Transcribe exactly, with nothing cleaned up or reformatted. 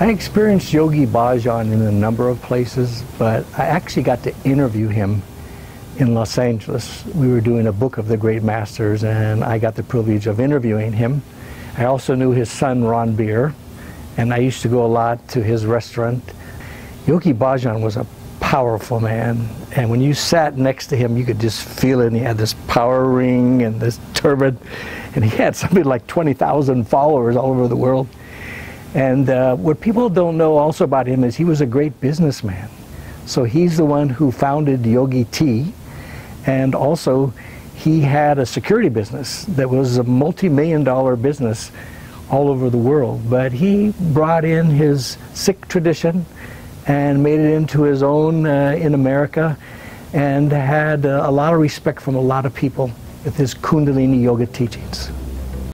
I experienced Yogi Bhajan in a number of places, but I actually got to interview him in Los Angeles. We were doing a book of the great masters, and I got the privilege of interviewing him. I also knew his son, Ron Beer, and I used to go a lot to his restaurant. Yogi Bhajan was a powerful man, and when you sat next to him, you could just feel it, and he had this power ring and this turban, and he had something like twenty thousand followers all over the world. And uh, what people don't know also about him is he was a great businessman. So he's the one who founded Yogi Tea, and also he had a security business that was a multi-million dollar business all over the world. But he brought in his Sikh tradition and made it into his own uh, in America, and had uh, a lot of respect from a lot of people with his Kundalini Yoga teachings.